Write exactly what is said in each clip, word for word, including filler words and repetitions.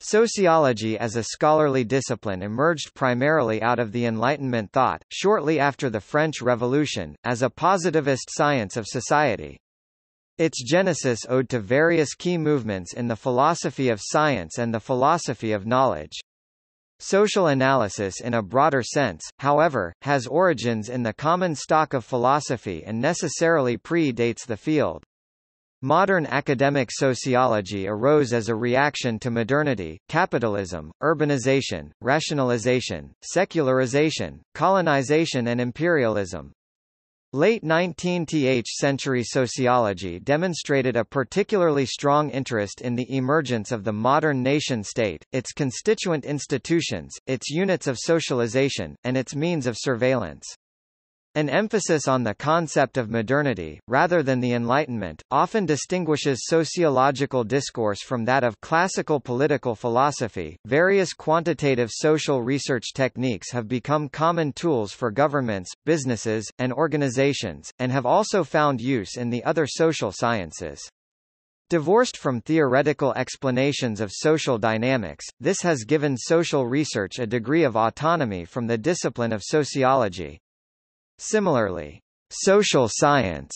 Sociology as a scholarly discipline emerged primarily out of the Enlightenment thought, shortly after the French Revolution, as a positivist science of society. Its genesis owed to various key movements in the philosophy of science and the philosophy of knowledge. Social analysis in a broader sense, however, has origins in the common stock of philosophy and necessarily predates the field. Modern academic sociology arose as a reaction to modernity, capitalism, urbanization, rationalization, secularization, colonization and imperialism. Late nineteenth century sociology demonstrated a particularly strong interest in the emergence of the modern nation-state, its constituent institutions, its units of socialization, and its means of surveillance. An emphasis on the concept of modernity, rather than the Enlightenment, often distinguishes sociological discourse from that of classical political philosophy. Various quantitative social research techniques have become common tools for governments, businesses, and organizations, and have also found use in the other social sciences. Divorced from theoretical explanations of social dynamics, this has given social research a degree of autonomy from the discipline of sociology. Similarly, social science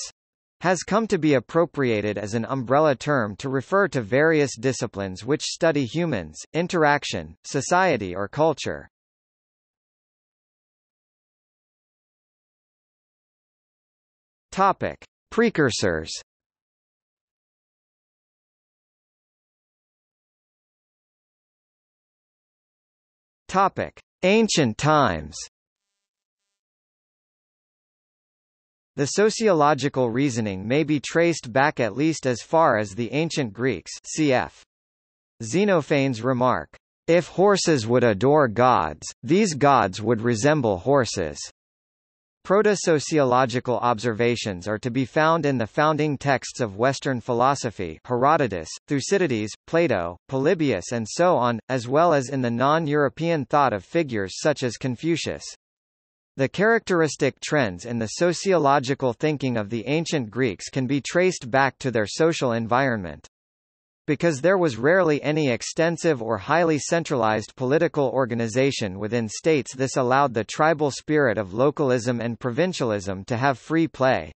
has come to be appropriated as an umbrella term to refer to various disciplines which study humans, interaction, society or culture. Topic: Precursors. Topic: Ancient times. The sociological reasoning may be traced back at least as far as the ancient Greeks, cf. Xenophanes' remark, "If horses would adore gods, these gods would resemble horses." Proto-sociological observations are to be found in the founding texts of Western philosophy, Herodotus, Thucydides, Plato, Polybius and so on, as well as in the non-European thought of figures such as Confucius. The characteristic trends in the sociological thinking of the ancient Greeks can be traced back to their social environment. Because there was rarely any extensive or highly centralized political organization within states, this allowed the tribal spirit of localism and provincialism to have free play.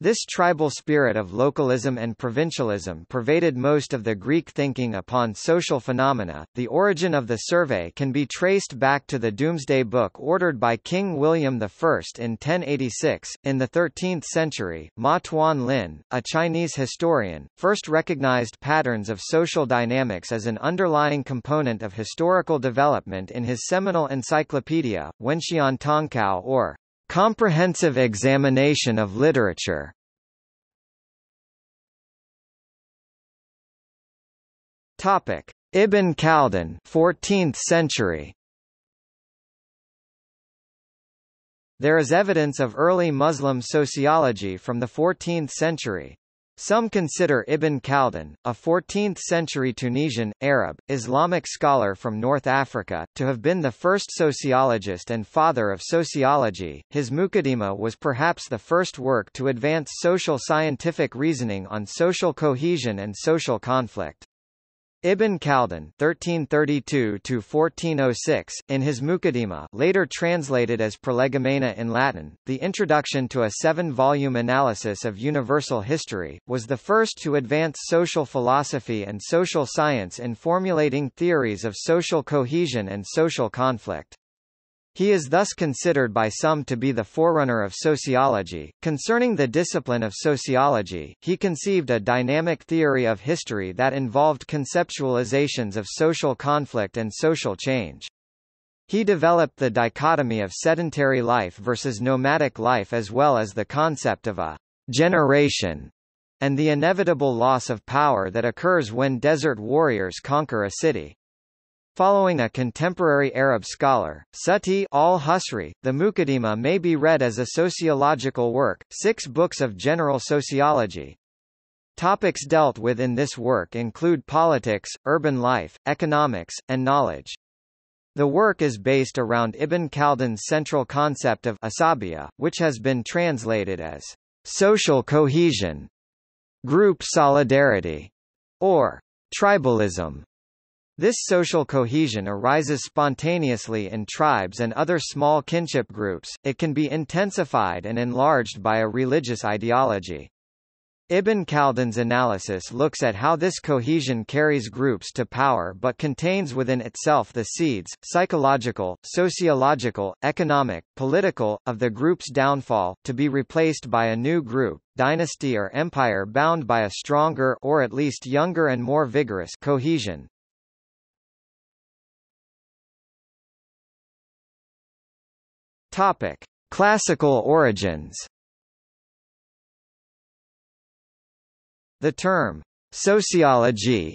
This tribal spirit of localism and provincialism pervaded most of the Greek thinking upon social phenomena. The origin of the survey can be traced back to the Doomsday Book ordered by King William the First in ten eighty-six. In the thirteenth century, Ma Tuan Lin, a Chinese historian, first recognized patterns of social dynamics as an underlying component of historical development in his seminal encyclopedia, Wenxian Tongkao, or Comprehensive Examination of Literature. Topic: Ibn Khaldun, fourteenth century. There is evidence of early Muslim sociology from the fourteenth century. Some consider Ibn Khaldun, a fourteenth century Tunisian, Arab, Islamic scholar from North Africa, to have been the first sociologist and father of sociology. His Muqaddimah was perhaps the first work to advance social scientific reasoning on social cohesion and social conflict. Ibn Khaldun (thirteen thirty-two to fourteen oh six), in his Muqaddimah, later translated as Prolegomena in Latin, the introduction to a seven-volume analysis of universal history, was the first to advance social philosophy and social science in formulating theories of social cohesion and social conflict. He is thus considered by some to be the forerunner of sociology. Concerning the discipline of sociology, he conceived a dynamic theory of history that involved conceptualizations of social conflict and social change. He developed the dichotomy of sedentary life versus nomadic life, as well as the concept of a generation and the inevitable loss of power that occurs when desert warriors conquer a city. Following a contemporary Arab scholar, Sati al-Husri, the Muqaddimah may be read as a sociological work, six books of general sociology. Topics dealt with in this work include politics, urban life, economics, and knowledge. The work is based around Ibn Khaldun's central concept of asabiyya, which has been translated as social cohesion, group solidarity, or tribalism. This social cohesion arises spontaneously in tribes and other small kinship groups. It can be intensified and enlarged by a religious ideology. Ibn Khaldun's analysis looks at how this cohesion carries groups to power but contains within itself the seeds, psychological, sociological, economic, political, of the group's downfall, to be replaced by a new group, dynasty or empire bound by a stronger or at least younger and more vigorous cohesion. Topic: Classical origins. The term sociologie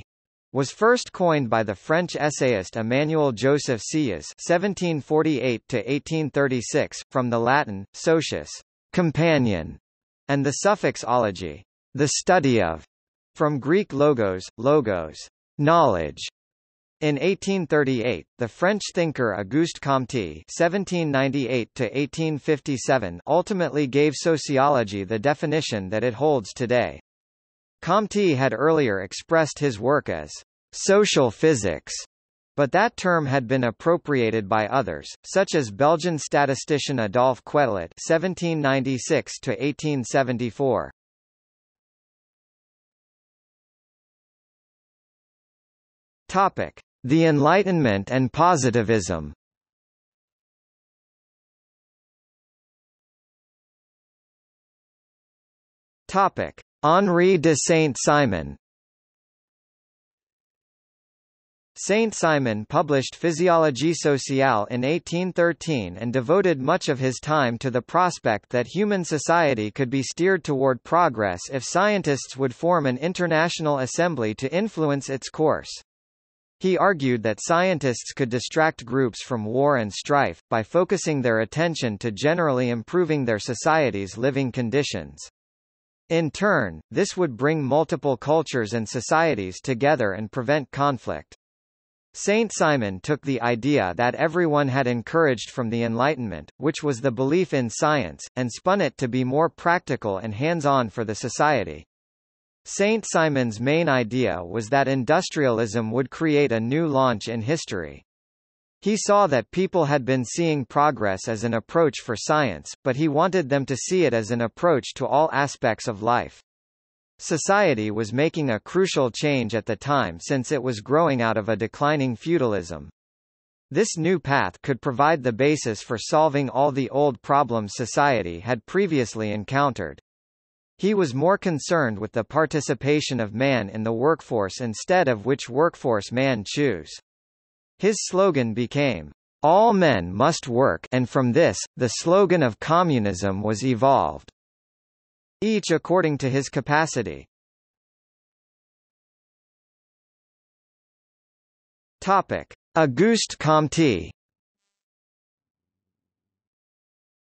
was first coined by the French essayist Emmanuel Joseph Sieyès (seventeen forty-eight to eighteen thirty-six) from the Latin socius, companion, and the suffix ology, the study of, from Greek logos, logos, knowledge. In eighteen thirty-eight, the French thinker Auguste Comte (seventeen ninety-eight to eighteen fifty-seven) ultimately gave sociology the definition that it holds today. Comte had earlier expressed his work as social physics, but that term had been appropriated by others, such as Belgian statistician Adolphe Quetelet (seventeen ninety-six to eighteen seventy-four). Topic: The Enlightenment and Positivism. Topic: Henri de Saint-Simon. Saint-Simon published Physiologie sociale in eighteen thirteen and devoted much of his time to the prospect that human society could be steered toward progress if scientists would form an international assembly to influence its course. He argued that scientists could distract groups from war and strife, by focusing their attention to generally improving their society's living conditions. In turn, this would bring multiple cultures and societies together and prevent conflict. Saint-Simon took the idea that everyone had encouraged from the Enlightenment, which was the belief in science, and spun it to be more practical and hands-on for the society. Saint-Simon's main idea was that industrialism would create a new launch in history. He saw that people had been seeing progress as an approach for science, but he wanted them to see it as an approach to all aspects of life. Society was making a crucial change at the time since it was growing out of a declining feudalism. This new path could provide the basis for solving all the old problems society had previously encountered. He was more concerned with the participation of man in the workforce instead of which workforce man choose. His slogan became, "All men must work," and from this, the slogan of communism was evolved, each according to his capacity. Topic: Auguste Comte.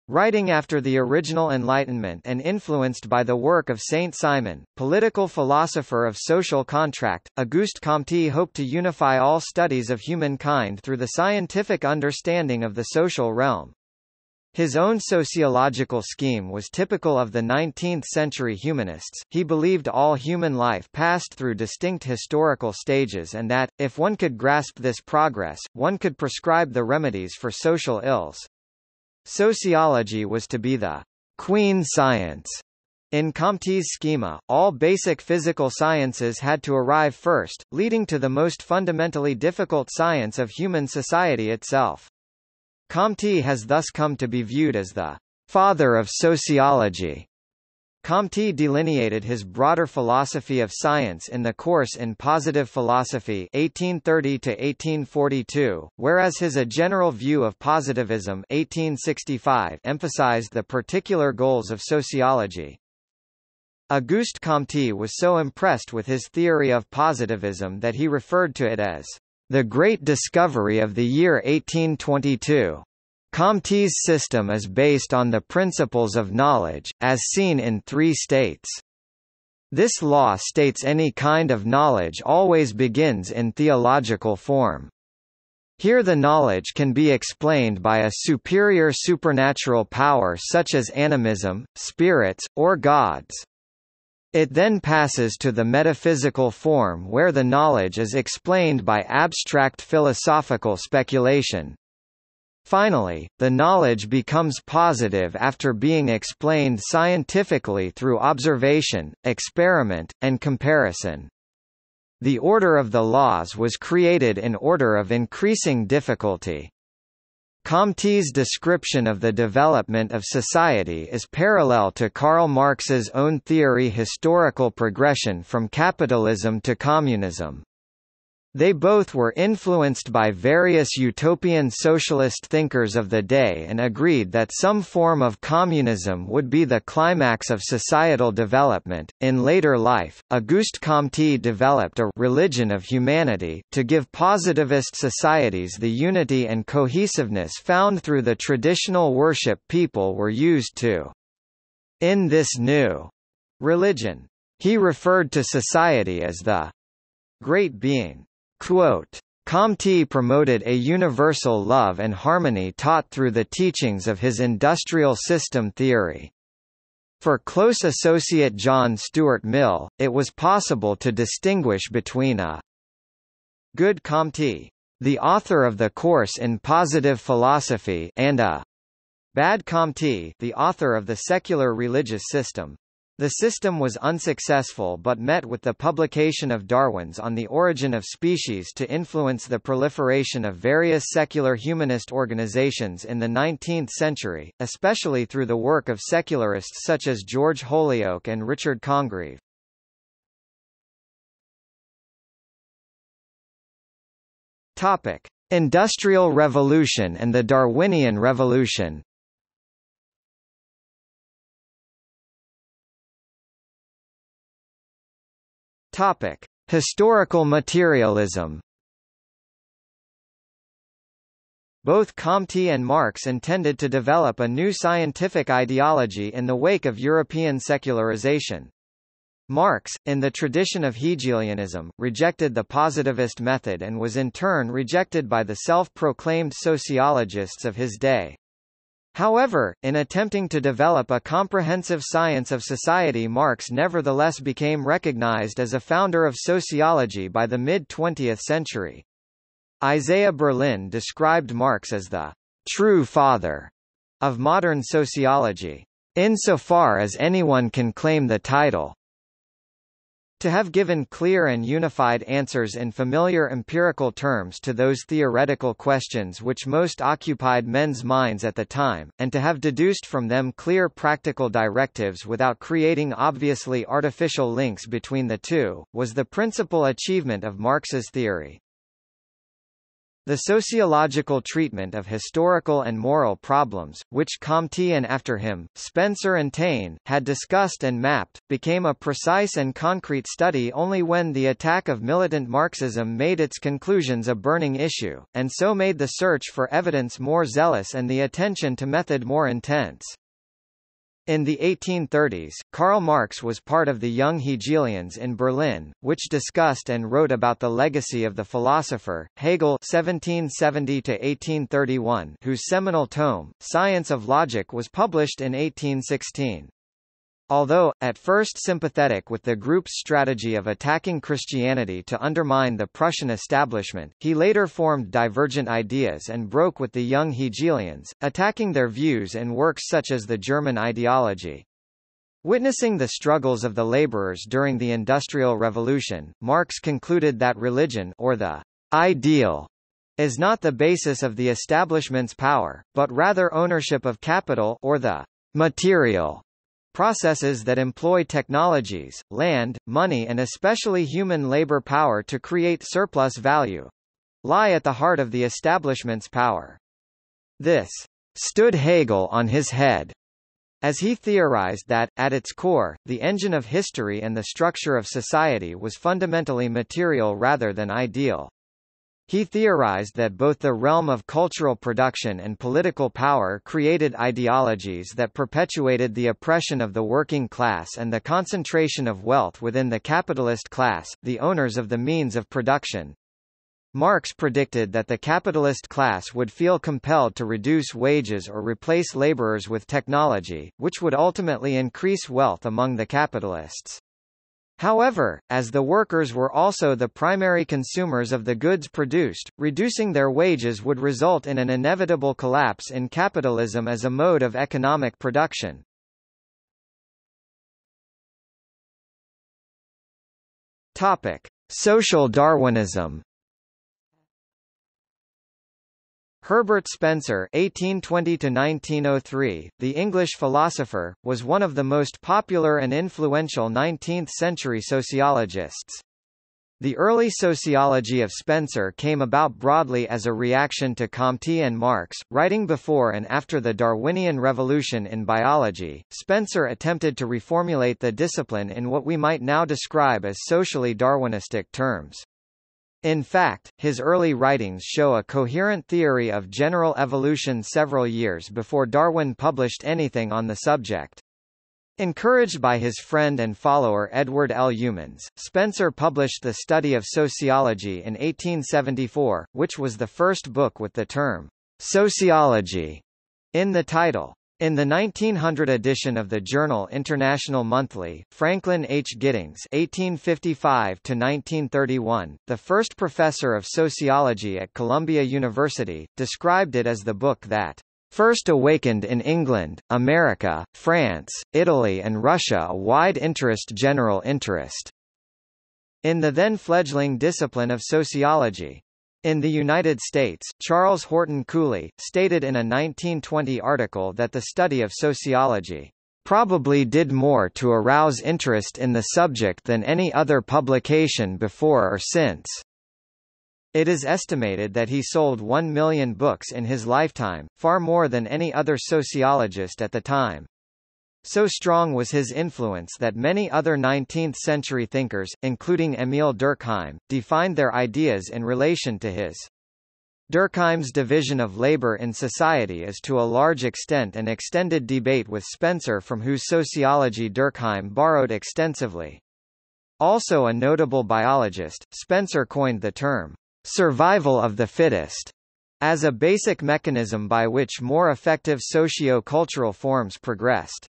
Writing after the original Enlightenment and influenced by the work of Saint-Simon, political philosopher of social contract, Auguste Comte hoped to unify all studies of humankind through the scientific understanding of the social realm. His own sociological scheme was typical of the nineteenth-century humanists. He believed all human life passed through distinct historical stages and that, if one could grasp this progress, one could prescribe the remedies for social ills. Sociology was to be the queen science. In Comte's schema, all basic physical sciences had to arrive first, leading to the most fundamentally difficult science of human society itself. Comte has thus come to be viewed as the father of sociology. Comte delineated his broader philosophy of science in the course in Positive Philosophy eighteen thirty to eighteen forty-two, whereas his A General View of Positivism eighteen sixty-five emphasized the particular goals of sociology. Auguste Comte was so impressed with his theory of positivism that he referred to it as the great discovery of the year eighteen twenty-two. Comte's system is based on the principles of knowledge, as seen in three states. This law states any kind of knowledge always begins in theological form. Here the knowledge can be explained by a superior supernatural power such as animism, spirits, or gods. It then passes to the metaphysical form where the knowledge is explained by abstract philosophical speculation. Finally, the knowledge becomes positive after being explained scientifically through observation, experiment, and comparison. The order of the laws was created in order of increasing difficulty. Comte's description of the development of society is parallel to Karl Marx's own theory historical progression from capitalism to communism. They both were influenced by various utopian socialist thinkers of the day and agreed that some form of communism would be the climax of societal development. In later life, Auguste Comte developed a religion of humanity to give positivist societies the unity and cohesiveness found through the traditional worship people were used to. In this new religion, he referred to society as the Great Being. Quote, Comte promoted a universal love and harmony taught through the teachings of his industrial system theory. For close associate John Stuart Mill, it was possible to distinguish between a good Comte, the author of the course in positive philosophy, and a bad Comte, the author of the secular religious system. The system was unsuccessful but met with the publication of Darwin's On the Origin of Species to influence the proliferation of various secular humanist organizations in the nineteenth century, especially through the work of secularists such as George Holyoake and Richard Congreve. Topic: Industrial Revolution and the Darwinian Revolution. Topic: Historical materialism. Both Comte and Marx intended to develop a new scientific ideology in the wake of European secularization. Marx, in the tradition of Hegelianism, rejected the positivist method and was in turn rejected by the self-proclaimed sociologists of his day. However, in attempting to develop a comprehensive science of society, Marx nevertheless became recognized as a founder of sociology by the mid-twentieth century. Isaiah Berlin described Marx as the true father of modern sociology, insofar as anyone can claim the title. To have given clear and unified answers in familiar empirical terms to those theoretical questions which most occupied men's minds at the time, and to have deduced from them clear practical directives without creating obviously artificial links between the two, was the principal achievement of Marx's theory. The sociological treatment of historical and moral problems, which Comte and after him, Spencer and Taine, had discussed and mapped, became a precise and concrete study only when the attack of militant Marxism made its conclusions a burning issue, and so made the search for evidence more zealous and the attention to method more intense. In the eighteen thirties, Karl Marx was part of the Young Hegelians in Berlin, which discussed and wrote about the legacy of the philosopher, Hegel seventeen seventy to eighteen thirty-one, whose seminal tome, Science of Logic, was published in eighteen sixteen. Although, at first sympathetic with the group's strategy of attacking Christianity to undermine the Prussian establishment, he later formed divergent ideas and broke with the Young Hegelians, attacking their views in works such as The German Ideology. Witnessing the struggles of the laborers during the Industrial Revolution, Marx concluded that religion, or the ideal, is not the basis of the establishment's power, but rather ownership of capital, or the material processes that employ technologies, land, money and especially human labor power to create surplus value, lie at the heart of the establishment's power. This stood Hegel on his head, as he theorized that, at its core, the engine of history and the structure of society was fundamentally material rather than ideal. He theorized that both the realm of cultural production and political power created ideologies that perpetuated the oppression of the working class and the concentration of wealth within the capitalist class, the owners of the means of production. Marx predicted that the capitalist class would feel compelled to reduce wages or replace laborers with technology, which would ultimately increase wealth among the capitalists. However, as the workers were also the primary consumers of the goods produced, reducing their wages would result in an inevitable collapse in capitalism as a mode of economic production. Topic: Social Darwinism. Herbert Spencer eighteen twenty to nineteen oh three, the English philosopher, was one of the most popular and influential nineteenth-century sociologists. The early sociology of Spencer came about broadly as a reaction to Comte and Marx. Writing before and after the Darwinian revolution in biology, Spencer attempted to reformulate the discipline in what we might now describe as socially Darwinistic terms. In fact, his early writings show a coherent theory of general evolution several years before Darwin published anything on the subject. Encouraged by his friend and follower Edward L. Youmans, Spencer published The Study of Sociology in eighteen seventy-four, which was the first book with the term sociology in the title. In the nineteen hundred edition of the journal International Monthly, Franklin H. Giddings eighteen fifty-five to nineteen thirty-one, the first professor of sociology at Columbia University, described it as the book that first awakened in England, America, France, Italy and Russia a wide interest general interest in the then fledgling discipline of sociology. In the United States, Charles Horton Cooley stated in a nineteen twenty article that the study of sociology probably did more to arouse interest in the subject than any other publication before or since. It is estimated that he sold one million books in his lifetime, far more than any other sociologist at the time. So strong was his influence that many other nineteenth-century thinkers, including Emile Durkheim, defined their ideas in relation to his. Durkheim's division of labor in society is to a large extent an extended debate with Spencer, from whose sociology Durkheim borrowed extensively. Also a notable biologist, Spencer coined the term survival of the fittest as a basic mechanism by which more effective socio-cultural forms progressed.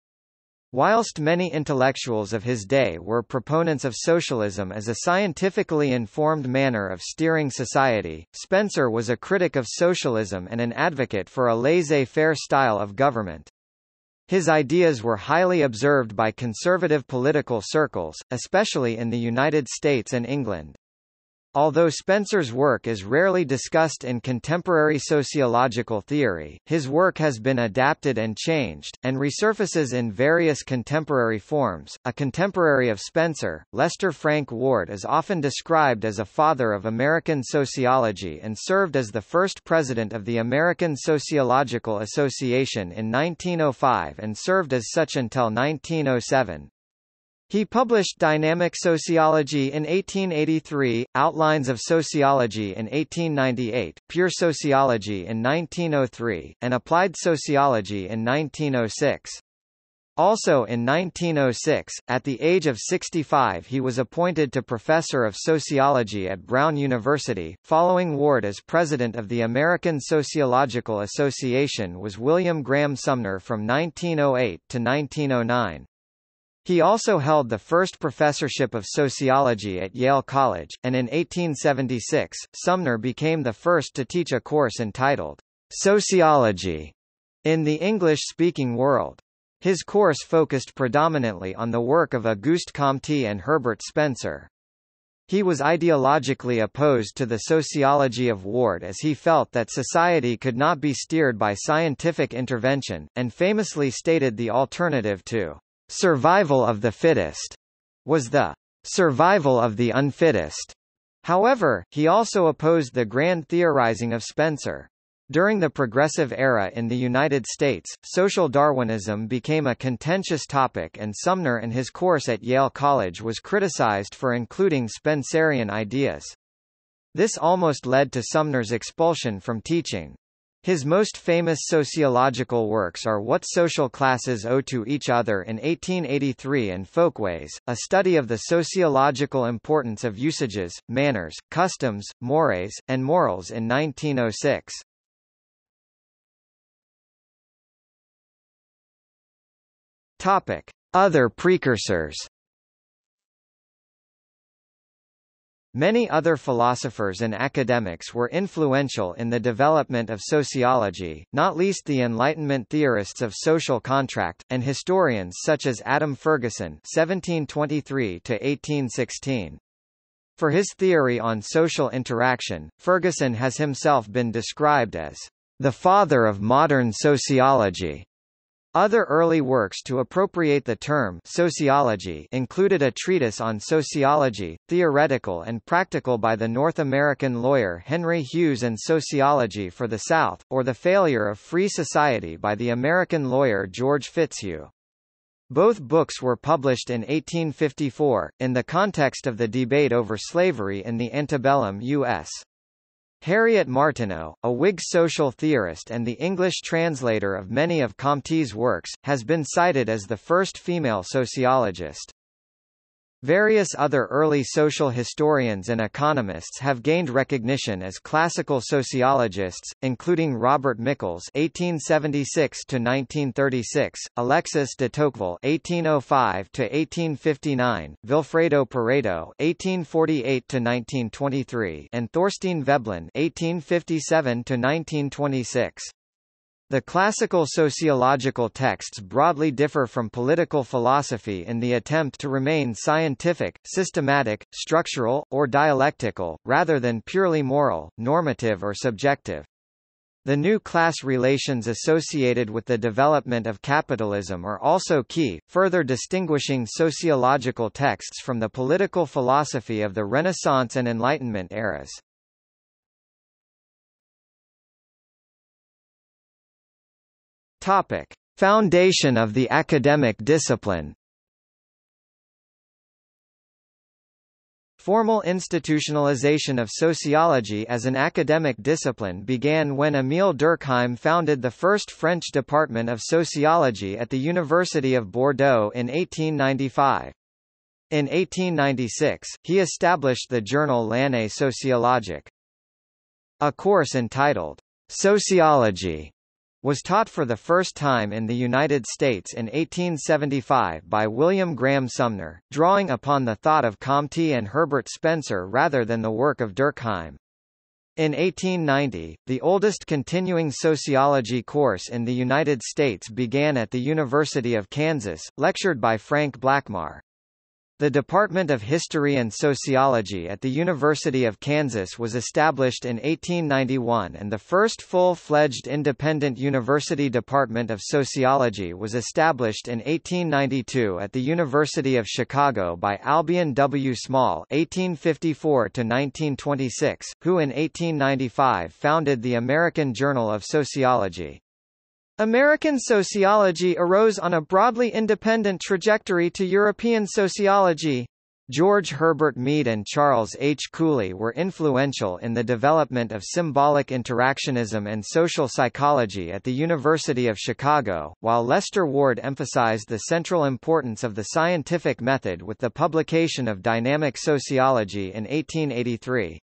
Whilst many intellectuals of his day were proponents of socialism as a scientifically informed manner of steering society, Spencer was a critic of socialism and an advocate for a laissez-faire style of government. His ideas were highly observed by conservative political circles, especially in the United States and England. Although Spencer's work is rarely discussed in contemporary sociological theory, his work has been adapted and changed, and resurfaces in various contemporary forms. A contemporary of Spencer, Lester Frank Ward is often described as a father of American sociology and served as the first president of the American Sociological Association in nineteen oh five and served as such until nineteen oh seven. He published Dynamic Sociology in eighteen eighty-three, Outlines of Sociology in eighteen ninety-eight, Pure Sociology in nineteen oh three, and Applied Sociology in nineteen oh six. Also in nineteen oh six, at the age of sixty-five, he was appointed to Professor of Sociology at Brown University. Following Ward as president of the American Sociological Association was William Graham Sumner from nineteen oh eight to nineteen oh nine. He also held the first professorship of sociology at Yale College, and in eighteen seventy-six, Sumner became the first to teach a course entitled Sociology in the English-speaking world. His course focused predominantly on the work of Auguste Comte and Herbert Spencer. He was ideologically opposed to the sociology of Ward, as he felt that society could not be steered by scientific intervention, and famously stated the alternative to survival of the fittest was the survival of the unfittest. However, he also opposed the grand theorizing of Spencer. During the Progressive Era in the United States, social Darwinism became a contentious topic, and Sumner and his course at Yale College was criticized for including Spencerian ideas. This almost led to Sumner's expulsion from teaching. His most famous sociological works are What Social Classes Owe to Each Other in eighteen eighty-three and Folkways, a study of the sociological importance of usages, manners, customs, mores, and morals in nineteen oh six. Topic: Other precursors. Many other philosophers and academics were influential in the development of sociology, not least the Enlightenment theorists of social contract, and historians such as Adam Ferguson (seventeen twenty-three to eighteen sixteen). For his theory on social interaction, Ferguson has himself been described as the father of modern sociology. Other early works to appropriate the term sociology included a treatise on sociology, theoretical and practical by the North American lawyer Henry Hughes, and Sociology for the South, or The Failure of Free Society by the American lawyer George Fitzhugh. Both books were published in eighteen fifty-four, in the context of the debate over slavery in the antebellum U S Harriet Martineau, a Whig social theorist and the English translator of many of Comte's works, has been cited as the first female sociologist. Various other early social historians and economists have gained recognition as classical sociologists, including Robert Michels (eighteen seventy-six to nineteen thirty-six), Alexis de Tocqueville (eighteen oh five to eighteen fifty-nine), Vilfredo Pareto (eighteen forty-eight to nineteen twenty-three), and Thorstein Veblen (eighteen fifty-seven to nineteen twenty-six). The classical sociological texts broadly differ from political philosophy in the attempt to remain scientific, systematic, structural, or dialectical, rather than purely moral, normative or subjective. The new class relations associated with the development of capitalism are also key, further distinguishing sociological texts from the political philosophy of the Renaissance and Enlightenment eras. Topic: Foundation of the academic discipline. Formal institutionalization of sociology as an academic discipline began when Emile Durkheim founded the first French department of sociology at the University of Bordeaux in eighteen ninety-five. In eighteen ninety-six, he established the journal L'Année Sociologique. A course entitled, Sociology, was taught for the first time in the United States in eighteen seventy-five by William Graham Sumner, drawing upon the thought of Comte and Herbert Spencer rather than the work of Durkheim. In eighteen ninety, the oldest continuing sociology course in the United States began at the University of Kansas, lectured by Frank Blackmar. The Department of History and Sociology at the University of Kansas was established in eighteen ninety-one, and the first full-fledged independent university department of sociology was established in eighteen ninety-two at the University of Chicago by Albion W. Small (eighteen fifty-four to nineteen twenty-six), who in eighteen ninety-five founded the American Journal of Sociology. American sociology arose on a broadly independent trajectory to European sociology. George Herbert Mead and Charles H. Cooley were influential in the development of symbolic interactionism and social psychology at the University of Chicago, while Lester Ward emphasized the central importance of the scientific method with the publication of Dynamic Sociology in eighteen eighty-three.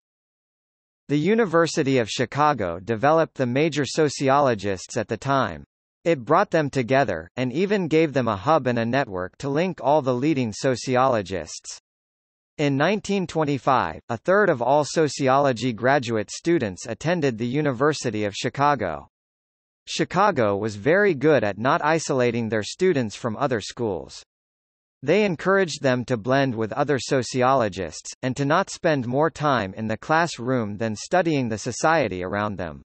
The University of Chicago developed the major sociologists at the time. It brought them together, and even gave them a hub and a network to link all the leading sociologists. In nineteen twenty-five, a third of all sociology graduate students attended the University of Chicago. Chicago was very good at not isolating their students from other schools. They encouraged them to blend with other sociologists, and to not spend more time in the classroom than studying the society around them.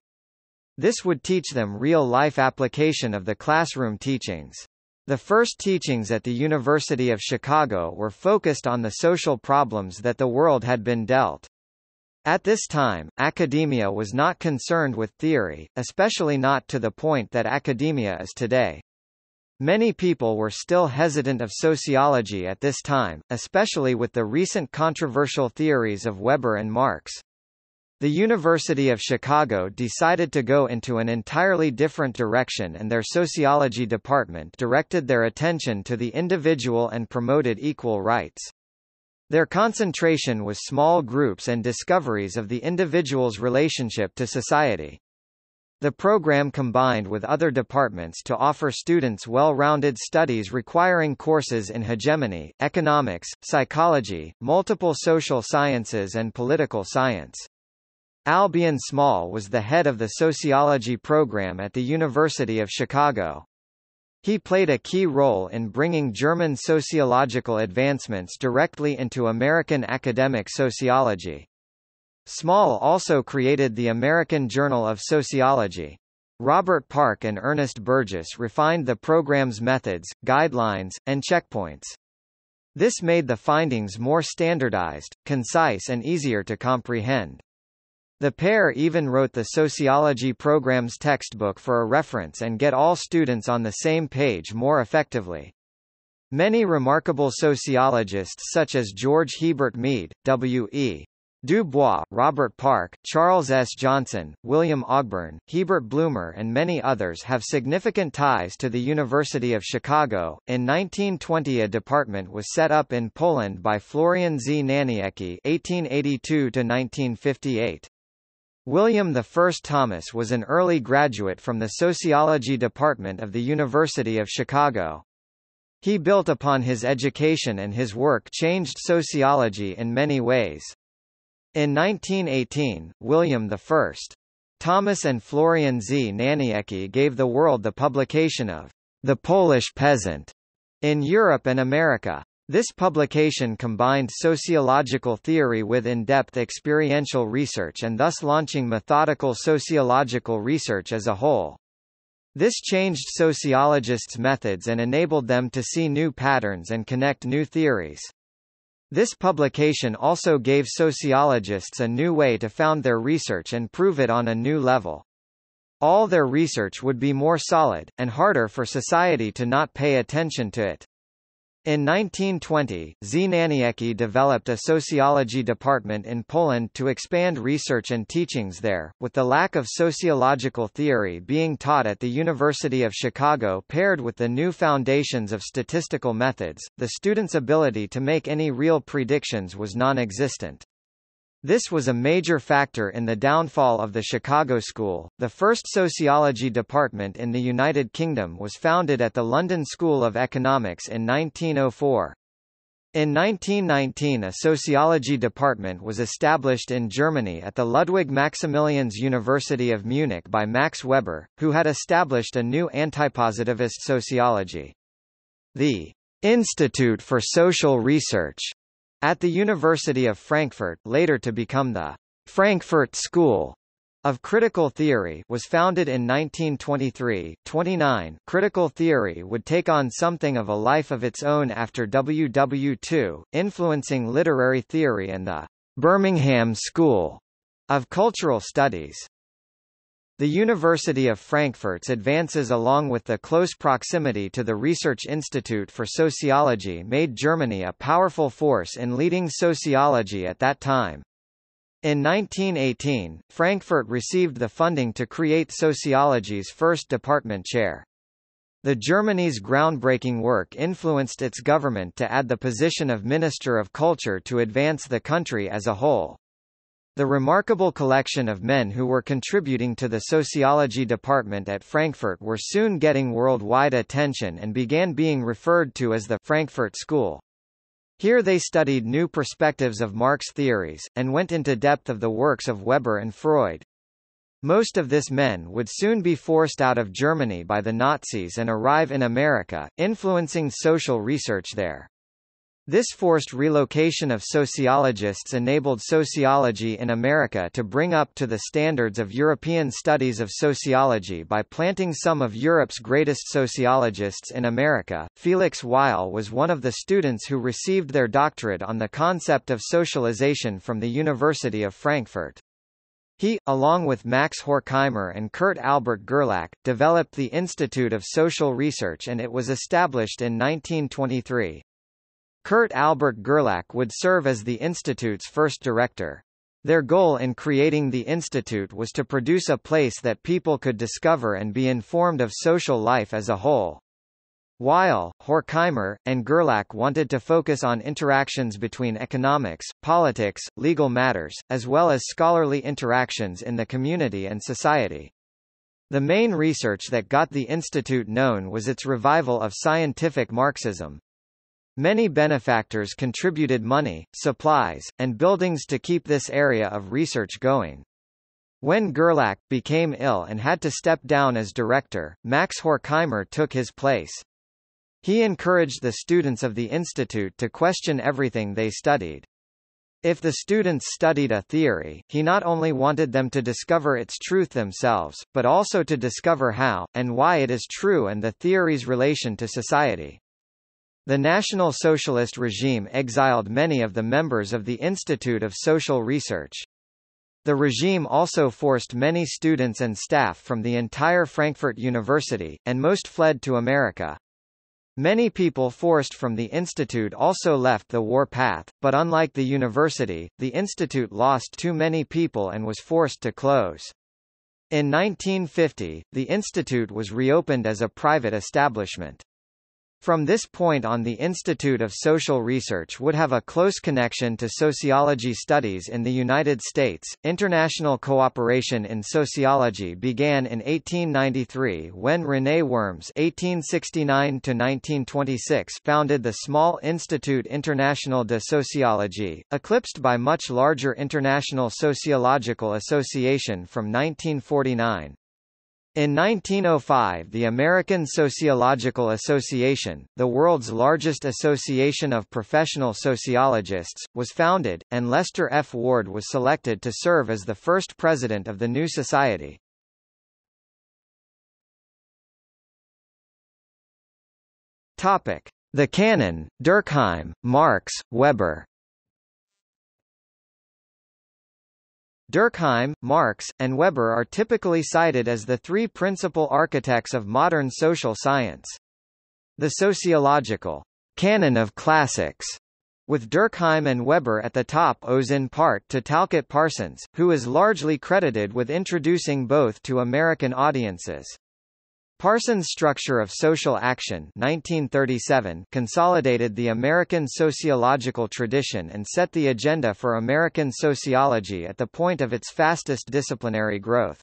This would teach them real-life application of the classroom teachings. The first teachings at the University of Chicago were focused on the social problems that the world had been dealt. At this time, academia was not concerned with theory, especially not to the point that academia is today. Many people were still hesitant of sociology at this time, especially with the recent controversial theories of Weber and Marx. The University of Chicago decided to go into an entirely different direction, and their sociology department directed their attention to the individual and promoted equal rights. Their concentration was small groups and discoveries of the individual's relationship to society. The program combined with other departments to offer students well-rounded studies requiring courses in hegemony, economics, psychology, multiple social sciences and political science. Albion Small was the head of the sociology program at the University of Chicago. He played a key role in bringing German sociological advancements directly into American academic sociology. Small also created the American Journal of Sociology. Robert Park and Ernest Burgess refined the program's methods, guidelines, and checkpoints. This made the findings more standardized, concise, and easier to comprehend. The pair even wrote the sociology program's textbook for a reference and get all students on the same page more effectively. Many remarkable sociologists such as George Herbert Mead, W E Du Bois, Robert Park, Charles S. Johnson, William Ogburn, Hebert Blumer, and many others have significant ties to the University of Chicago. In nineteen twenty, a department was set up in Poland by Florian Znaniecki (eighteen eighty-two to nineteen fifty-eight). William the First Thomas was an early graduate from the Sociology Department of the University of Chicago. He built upon his education, and his work changed sociology in many ways. In nineteen eighteen, William the First Thomas and Florian Znaniecki gave the world the publication of The Polish Peasant in Europe and America. This publication combined sociological theory with in-depth experiential research and thus launching methodical sociological research as a whole. This changed sociologists' methods and enabled them to see new patterns and connect new theories. This publication also gave sociologists a new way to found their research and prove it on a new level. All their research would be more solid, and harder for society to not pay attention to it. In nineteen twenty, Znaniecki developed a sociology department in Poland to expand research and teachings there, with the lack of sociological theory being taught at the University of Chicago paired with the new foundations of statistical methods, the students' ability to make any real predictions was non-existent. This was a major factor in the downfall of the Chicago School. The first sociology department in the United Kingdom was founded at the London School of Economics in nineteen oh four. In nineteen nineteen, a sociology department was established in Germany at the Ludwig Maximilians University of Munich by Max Weber, who had established a new antipositivist sociology. The Institute for Social Research at the University of Frankfurt, later to become the Frankfurt School of Critical Theory, was founded in nineteen twenty-three to twenty-nine. Critical theory would take on something of a life of its own after World War Two, influencing literary theory and the Birmingham School of Cultural Studies. The University of Frankfurt's advances, along with the close proximity to the Research Institute for Sociology, made Germany a powerful force in leading sociology at that time. In nineteen eighteen, Frankfurt received the funding to create sociology's first department chair. The Germany's groundbreaking work influenced its government to add the position of Minister of Culture to advance the country as a whole. The remarkable collection of men who were contributing to the sociology department at Frankfurt were soon getting worldwide attention and began being referred to as the Frankfurt School. Here they studied new perspectives of Marx theories, and went into depth of the works of Weber and Freud. Most of these men would soon be forced out of Germany by the Nazis and arrive in America, influencing social research there. This forced relocation of sociologists enabled sociology in America to bring up to the standards of European studies of sociology by planting some of Europe's greatest sociologists in America. Felix Weil was one of the students who received their doctorate on the concept of socialization from the University of Frankfurt. He, along with Max Horkheimer and Kurt Albert Gerlach, developed the Institute of Social Research, and it was established in nineteen twenty-three. Kurt Albert Gerlach would serve as the Institute's first director. Their goal in creating the Institute was to produce a place that people could discover and be informed of social life as a whole. Weil, Horkheimer, and Gerlach wanted to focus on interactions between economics, politics, legal matters, as well as scholarly interactions in the community and society. The main research that got the Institute known was its revival of scientific Marxism. Many benefactors contributed money, supplies, and buildings to keep this area of research going. When Gerlach became ill and had to step down as director, Max Horkheimer took his place. He encouraged the students of the Institute to question everything they studied. If the students studied a theory, he not only wanted them to discover its truth themselves, but also to discover how, and why it is true and the theory's relation to society. The National Socialist regime exiled many of the members of the Institute of Social Research. The regime also forced many students and staff from the entire Frankfurt University, and most fled to America. Many people forced from the Institute also left the war path, but unlike the university, the Institute lost too many people and was forced to close. In nineteen fifty, the Institute was reopened as a private establishment. From this point on, the Institute of Social Research would have a close connection to sociology studies in the United States. International cooperation in sociology began in eighteen ninety-three when René Worms (eighteen sixty-nine to nineteen twenty-six) founded the small Institut International de Sociologie, eclipsed by much larger International Sociological Association from nineteen forty-nine. In nineteen oh five, the American Sociological Association, the world's largest association of professional sociologists, was founded, and Lester F. Ward was selected to serve as the first president of the new society. The canon, Durkheim, Marx, Weber. Durkheim, Marx, and Weber are typically cited as the three principal architects of modern social science. The sociological canon of classics, with Durkheim and Weber at the top, owes in part to Talcott Parsons, who is largely credited with introducing both to American audiences. Parsons' Structure of Social Action nineteen thirty-seven consolidated the American sociological tradition and set the agenda for American sociology at the point of its fastest disciplinary growth.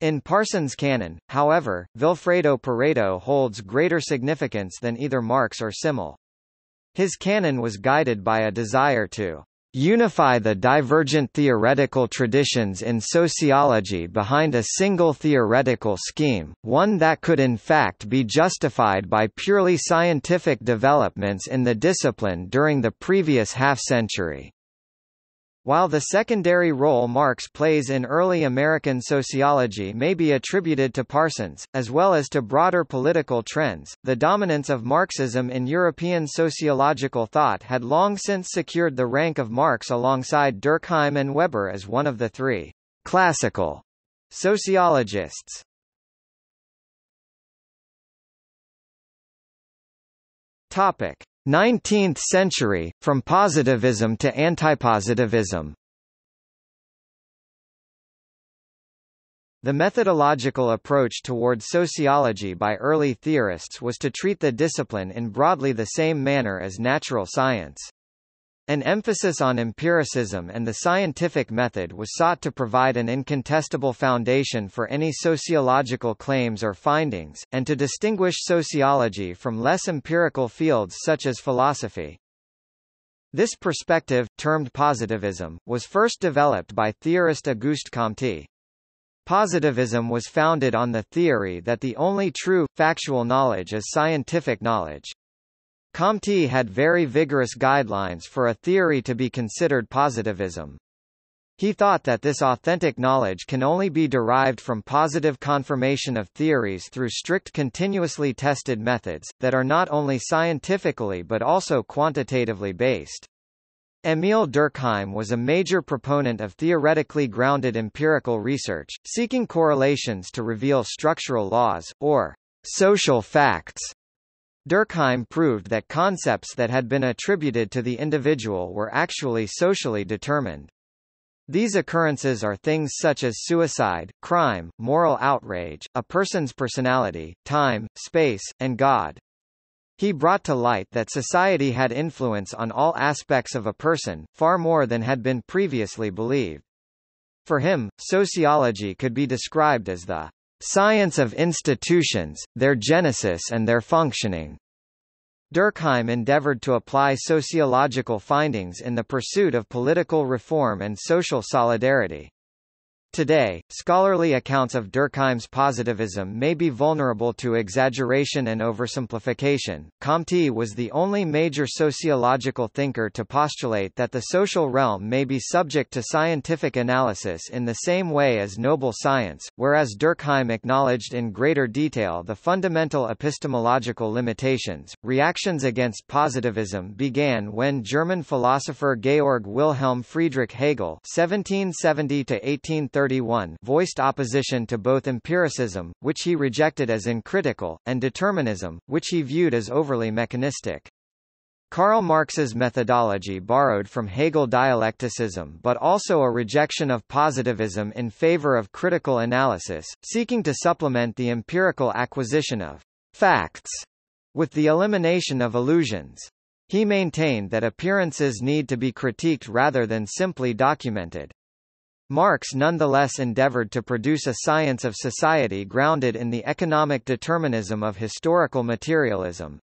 In Parsons' canon, however, Vilfredo Pareto holds greater significance than either Marx or Simmel. His canon was guided by a desire to unify the divergent theoretical traditions in sociology behind a single theoretical scheme, one that could in fact be justified by purely scientific developments in the discipline during the previous half-century. While the secondary role Marx plays in early American sociology may be attributed to Parsons, as well as to broader political trends, the dominance of Marxism in European sociological thought had long since secured the rank of Marx alongside Durkheim and Weber as one of the three classical sociologists. Topic: nineteenth century, from positivism to antipositivism. The methodological approach toward sociology by early theorists was to treat the discipline in broadly the same manner as natural science. An emphasis on empiricism and the scientific method was sought to provide an incontestable foundation for any sociological claims or findings, and to distinguish sociology from less empirical fields such as philosophy. This perspective, termed positivism, was first developed by theorist Auguste Comte. Positivism was founded on the theory that the only true, factual knowledge is scientific knowledge. Comte had very vigorous guidelines for a theory to be considered positivism. He thought that this authentic knowledge can only be derived from positive confirmation of theories through strict continuously tested methods, that are not only scientifically but also quantitatively based. Emile Durkheim was a major proponent of theoretically grounded empirical research, seeking correlations to reveal structural laws, or social facts. Durkheim proved that concepts that had been attributed to the individual were actually socially determined. These occurrences are things such as suicide, crime, moral outrage, a person's personality, time, space, and God. He brought to light that society had influence on all aspects of a person, far more than had been previously believed. For him, sociology could be described as the Science of Institutions, Their Genesis and Their Functioning. Durkheim endeavored to apply sociological findings in the pursuit of political reform and social solidarity. Today, scholarly accounts of Durkheim's positivism may be vulnerable to exaggeration and oversimplification. Comte was the only major sociological thinker to postulate that the social realm may be subject to scientific analysis in the same way as noble science, whereas Durkheim acknowledged in greater detail the fundamental epistemological limitations. Reactions against positivism began when German philosopher Georg Wilhelm Friedrich Hegel (seventeen seventy to eighteen thirty-one) voiced opposition to both empiricism, which he rejected as uncritical, and determinism, which he viewed as overly mechanistic. Karl Marx's methodology borrowed from Hegel dialecticism but also a rejection of positivism in favor of critical analysis, seeking to supplement the empirical acquisition of facts with the elimination of illusions. He maintained that appearances need to be critiqued rather than simply documented. Marx nonetheless endeavored to produce a science of society grounded in the economic determinism of historical materialism.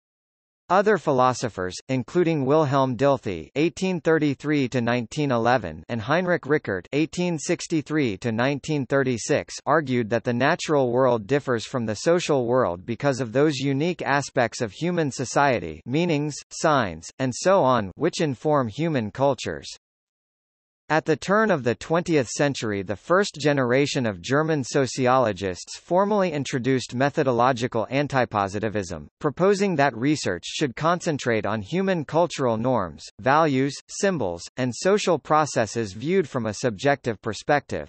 Other philosophers, including Wilhelm Dilthey (eighteen thirty-three to nineteen eleven) and Heinrich Rickert (eighteen sixty-three to nineteen thirty-six), argued that the natural world differs from the social world because of those unique aspects of human society, meanings, signs, and so on, which inform human cultures. At the turn of the twentieth century, the first generation of German sociologists formally introduced methodological antipositivism, proposing that research should concentrate on human cultural norms, values, symbols, and social processes viewed from a subjective perspective.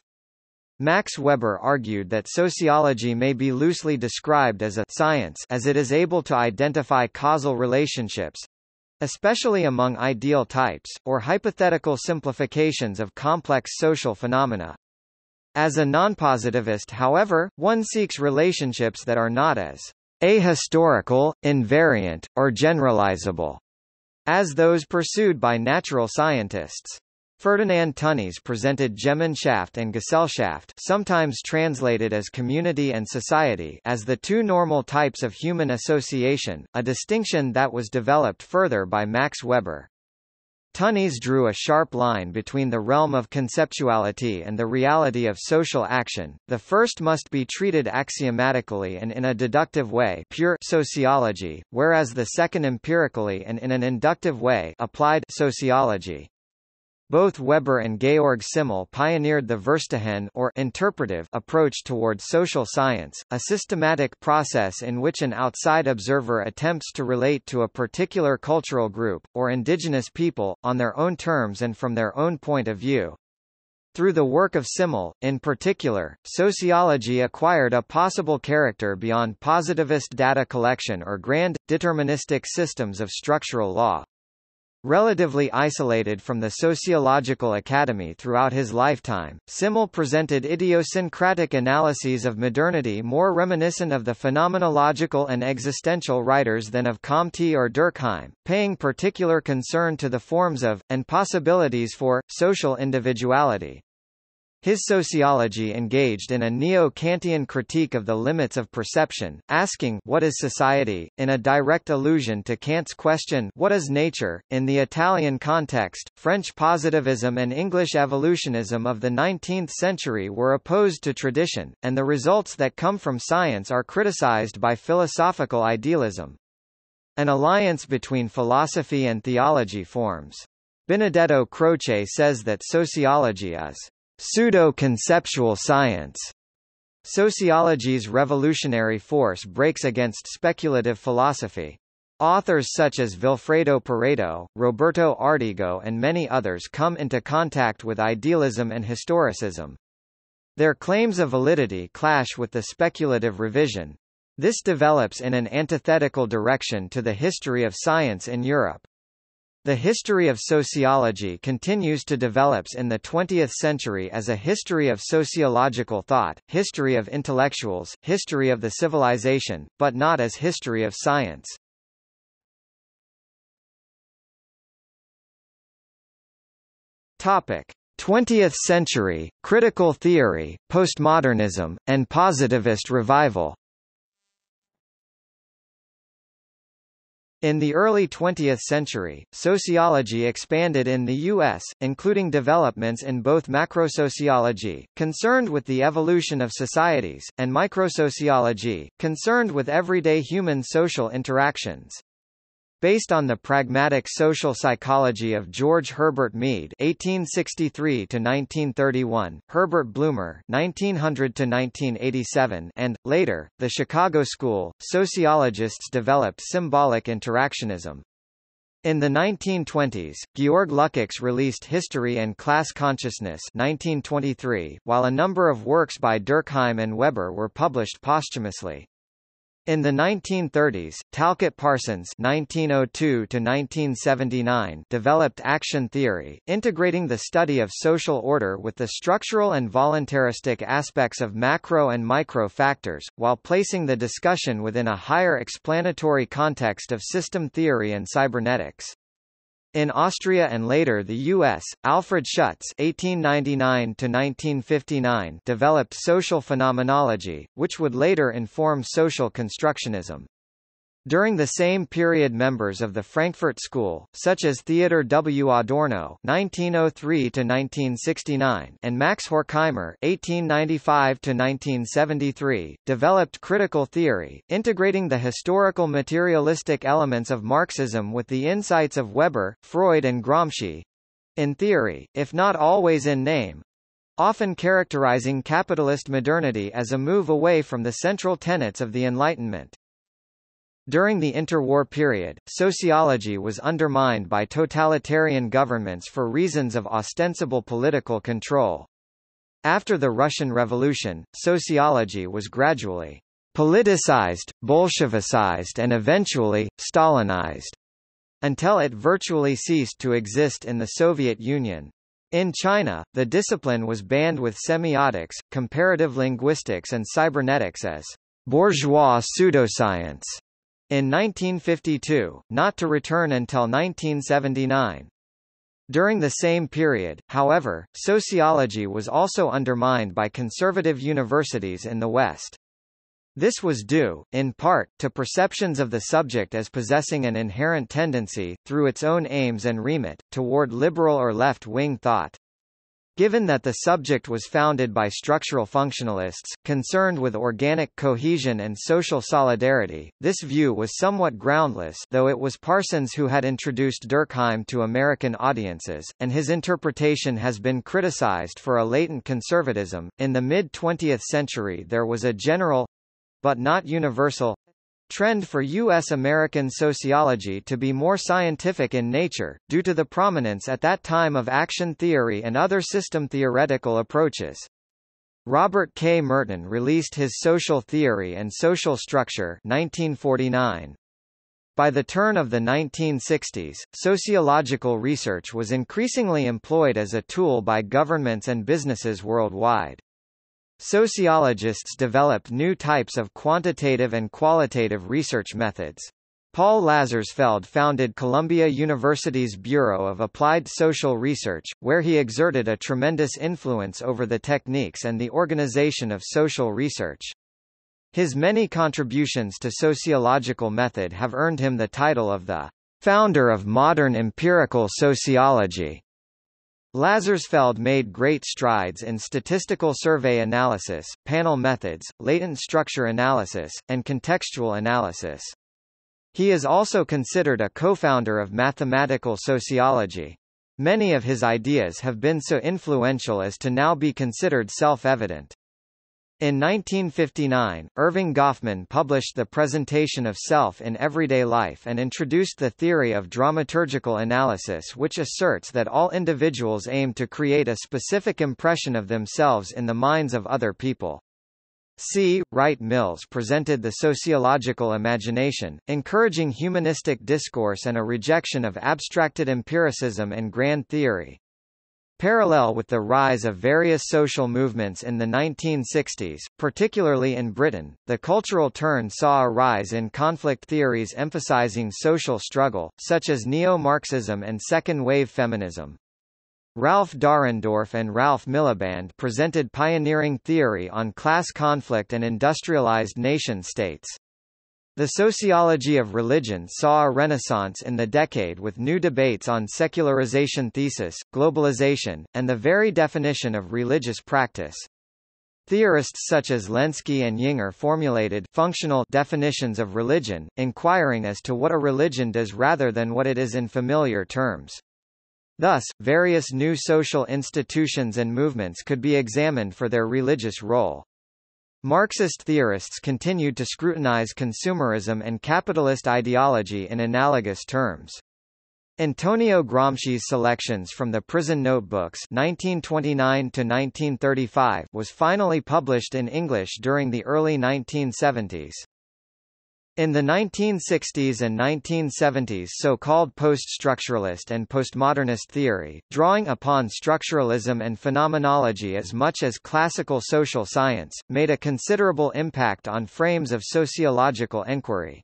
Max Weber argued that sociology may be loosely described as a science as it is able to identify causal relationships, especially among ideal types, or hypothetical simplifications of complex social phenomena. As a nonpositivist, however, one seeks relationships that are not as ahistorical, invariant, or generalizable as those pursued by natural scientists. Ferdinand Tunnies presented Gemeinschaft and Gesellschaft, sometimes translated as community and society, as the two normal types of human association, a distinction that was developed further by Max Weber. Tunnies drew a sharp line between the realm of conceptuality and the reality of social action. The first must be treated axiomatically and in a deductive way, pure sociology, whereas the second empirically and in an inductive way, applied sociology. Both Weber and Georg Simmel pioneered the verstehen, or interpretive, approach toward social science, a systematic process in which an outside observer attempts to relate to a particular cultural group, or indigenous people, on their own terms and from their own point of view. Through the work of Simmel, in particular, sociology acquired a possible character beyond positivist data collection or grand, deterministic systems of structural law. Relatively isolated from the sociological academy throughout his lifetime, Simmel presented idiosyncratic analyses of modernity more reminiscent of the phenomenological and existential writers than of Comte or Durkheim, paying particular concern to the forms of, and possibilities for, social individuality. His sociology engaged in a neo-Kantian critique of the limits of perception, asking what is society, in a direct allusion to Kant's question what is nature. In the Italian context, French positivism and English evolutionism of the nineteenth century were opposed to tradition, and the results that come from science are criticized by philosophical idealism. An alliance between philosophy and theology forms. Benedetto Croce says that sociology is pseudo-conceptual science. Sociology's revolutionary force breaks against speculative philosophy. Authors such as Vilfredo Pareto, Roberto Artigo and many others come into contact with idealism and historicism. Their claims of validity clash with the speculative revision. This develops in an antithetical direction to the history of science in Europe. The history of sociology continues to develop in the twentieth century as a history of sociological thought, history of intellectuals, history of the civilization, but not as history of science. Topic: twentieth century, critical theory, postmodernism, and positivist revival. In the early twentieth century, sociology expanded in the U S, including developments in both macrosociology, concerned with the evolution of societies, and microsociology, concerned with everyday human social interactions. Based on the pragmatic social psychology of George Herbert Mead (eighteen sixty-three to nineteen thirty-one), Herbert Bloomer (nineteen hundred to nineteen eighty-seven), and, later, the Chicago School, sociologists developed symbolic interactionism. In the nineteen twenties, Georg Lukács released History and Class Consciousness nineteen twenty-three, while a number of works by Durkheim and Weber were published posthumously. In the nineteen thirties, Talcott Parsons nineteen oh two to nineteen seventy-nine developed action theory, integrating the study of social order with the structural and voluntaristic aspects of macro and micro factors, while placing the discussion within a higher explanatory context of system theory and cybernetics. In Austria and later the U S, Alfred Schutz eighteen ninety-nine to nineteen fifty-nine developed social phenomenology, which would later inform social constructionism. During the same period, members of the Frankfurt School, such as Theodor W. Adorno nineteen oh three to nineteen sixty-nine and Max Horkheimer eighteen ninety-five to nineteen seventy-three, developed critical theory, integrating the historical materialistic elements of Marxism with the insights of Weber, Freud and Gramsci—in theory, if not always in name—often characterizing capitalist modernity as a move away from the central tenets of the Enlightenment. During the interwar period, sociology was undermined by totalitarian governments for reasons of ostensible political control. After the Russian Revolution, sociology was gradually politicized, Bolshevicized and eventually, Stalinized, until it virtually ceased to exist in the Soviet Union. In China, the discipline was banned with semiotics, comparative linguistics and cybernetics as bourgeois pseudoscience. In nineteen fifty-two, not to return until nineteen seventy-nine. During the same period, however, sociology was also undermined by conservative universities in the West. This was due, in part, to perceptions of the subject as possessing an inherent tendency, through its own aims and remit, toward liberal or left-wing thought. Given that the subject was founded by structural functionalists, concerned with organic cohesion and social solidarity, this view was somewhat groundless, though it was Parsons who had introduced Durkheim to American audiences, and his interpretation has been criticized for a latent conservatism. In the mid-twentieth century, there was a general, but not universal, trend for U S American sociology to be more scientific in nature, due to the prominence at that time of action theory and other system-theoretical approaches. Robert K. Merton released his Social Theory and Social Structure nineteen forty-nine. By the turn of the nineteen sixties, sociological research was increasingly employed as a tool by governments and businesses worldwide. Sociologists developed new types of quantitative and qualitative research methods. Paul Lazarsfeld founded Columbia University's Bureau of Applied Social Research, where he exerted a tremendous influence over the techniques and the organization of social research. His many contributions to sociological method have earned him the title of the founder of modern empirical sociology. Lazarsfeld made great strides in statistical survey analysis, panel methods, latent structure analysis, and contextual analysis. He is also considered a co-founder of mathematical sociology. Many of his ideas have been so influential as to now be considered self-evident. In nineteen fifty-nine, Irving Goffman published The Presentation of Self in Everyday Life and introduced the theory of dramaturgical analysis, which asserts that all individuals aim to create a specific impression of themselves in the minds of other people. C. Wright Mills presented the sociological imagination, encouraging humanistic discourse and a rejection of abstracted empiricism and grand theory. Parallel with the rise of various social movements in the nineteen sixties, particularly in Britain, the cultural turn saw a rise in conflict theories emphasizing social struggle, such as neo-Marxism and second-wave feminism. Ralph Dahrendorf and Ralph Miliband presented pioneering theory on class conflict and industrialized nation-states. The sociology of religion saw a renaissance in the decade with new debates on secularization thesis, globalization, and the very definition of religious practice. Theorists such as Lenski and Yinger formulated functional definitions of religion, inquiring as to what a religion does rather than what it is in familiar terms. Thus, various new social institutions and movements could be examined for their religious role. Marxist theorists continued to scrutinize consumerism and capitalist ideology in analogous terms. Antonio Gramsci's selections from the Prison Notebooks nineteen twenty-nine to nineteen thirty-five was finally published in English during the early nineteen seventies. In the nineteen sixties and nineteen seventies, so-called post-structuralist and postmodernist theory, drawing upon structuralism and phenomenology as much as classical social science, made a considerable impact on frames of sociological inquiry.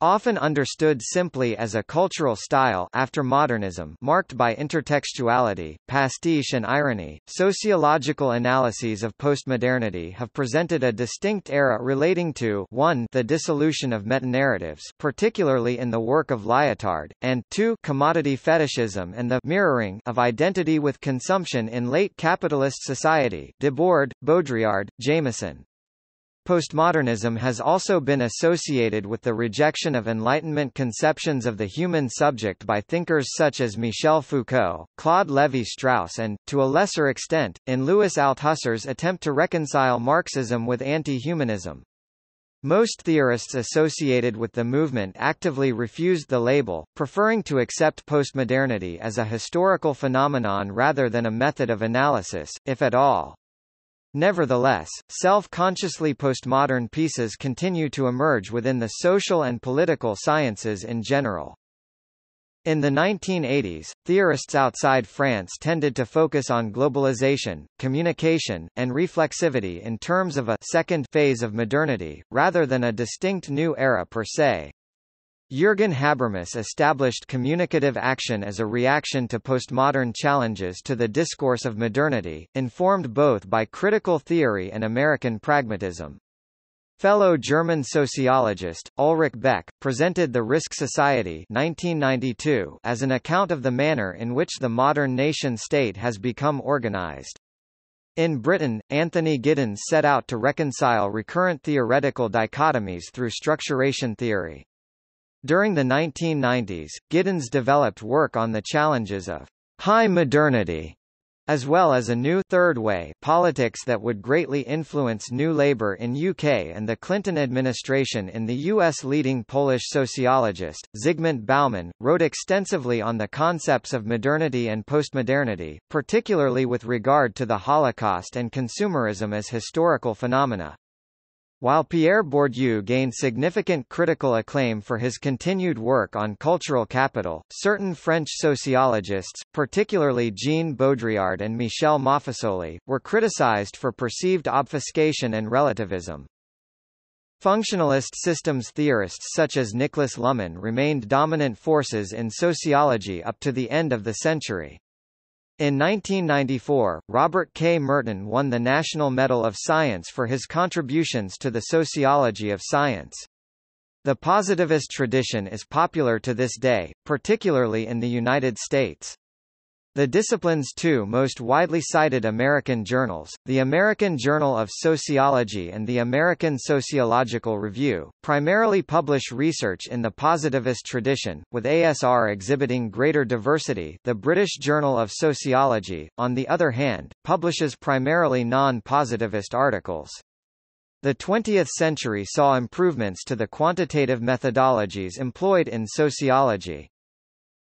Often understood simply as a cultural style after modernism marked by intertextuality, pastiche and irony, sociological analyses of postmodernity have presented a distinct era relating to one the dissolution of metanarratives, particularly in the work of Lyotard, and two commodity fetishism and the mirroring of identity with consumption in late capitalist society Debord, Baudrillard, Jameson. Postmodernism has also been associated with the rejection of Enlightenment conceptions of the human subject by thinkers such as Michel Foucault, Claude Lévi-Strauss and, to a lesser extent, in Louis Althusser's attempt to reconcile Marxism with anti-humanism. Most theorists associated with the movement actively refused the label, preferring to accept postmodernity as a historical phenomenon rather than a method of analysis, if at all. Nevertheless, self-consciously postmodern pieces continue to emerge within the social and political sciences in general. In the nineteen eighties, theorists outside France tended to focus on globalization, communication, and reflexivity in terms of a second phase of modernity, rather than a distinct new era per se. Jürgen Habermas established communicative action as a reaction to postmodern challenges to the discourse of modernity, informed both by critical theory and American pragmatism. Fellow German sociologist, Ulrich Beck, presented the Risk Society nineteen ninety-two as an account of the manner in which the modern nation-state has become organized. In Britain, Anthony Giddens set out to reconcile recurrent theoretical dichotomies through structuration theory. During the nineteen nineties, Giddens developed work on the challenges of high modernity, as well as a new third way politics that would greatly influence New Labour in U K and the Clinton administration in the U S. Leading Polish sociologist, Zygmunt Bauman, wrote extensively on the concepts of modernity and postmodernity, particularly with regard to the Holocaust and consumerism as historical phenomena. While Pierre Bourdieu gained significant critical acclaim for his continued work on cultural capital, certain French sociologists, particularly Jean Baudrillard and Michel Maffesoli, were criticized for perceived obfuscation and relativism. Functionalist systems theorists such as Nicholas Luhmann remained dominant forces in sociology up to the end of the century. In nineteen ninety-four, Robert K. Merton won the National Medal of Science for his contributions to the sociology of science. The positivist tradition is popular to this day, particularly in the United States. The discipline's two most widely cited American journals, the American Journal of Sociology and the American Sociological Review, primarily publish research in the positivist tradition, with A S R exhibiting greater diversity. The British Journal of Sociology, on the other hand, publishes primarily non-positivist articles. The twentieth century saw improvements to the quantitative methodologies employed in sociology.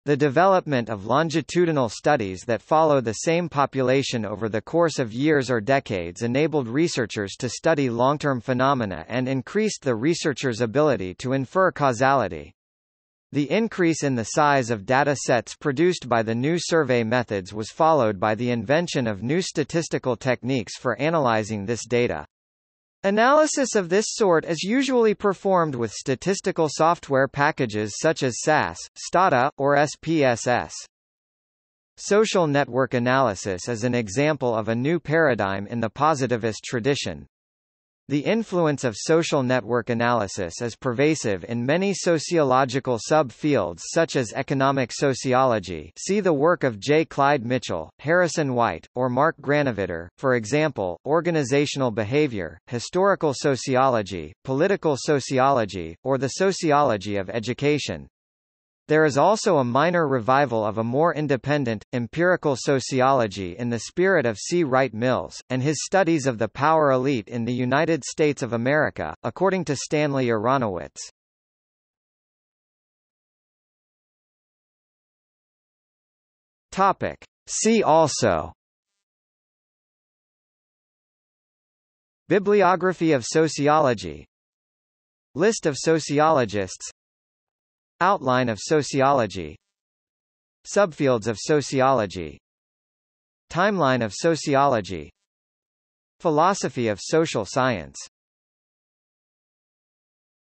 The development of longitudinal studies that follow the same population over the course of years or decades enabled researchers to study long-term phenomena and increased the researchers' ability to infer causality. The increase in the size of data sets produced by the new survey methods was followed by the invention of new statistical techniques for analyzing this data. Analysis of this sort is usually performed with statistical software packages such as S A S, STATA, or S P S S. Social network analysis is an example of a new paradigm in the positivist tradition. The influence of social network analysis is pervasive in many sociological sub-fields such as economic sociology, see the work of J. Clyde Mitchell, Harrison White, or Mark Granovetter, for example, organizational behavior, historical sociology, political sociology, or the sociology of education. There is also a minor revival of a more independent, empirical sociology in the spirit of C. Wright Mills, and his studies of the power elite in the United States of America, according to Stanley Aronowitz. Topic. See also: Bibliography of sociology, List of sociologists, Outline of sociology, Subfields of sociology, Timeline of sociology, Philosophy of social science.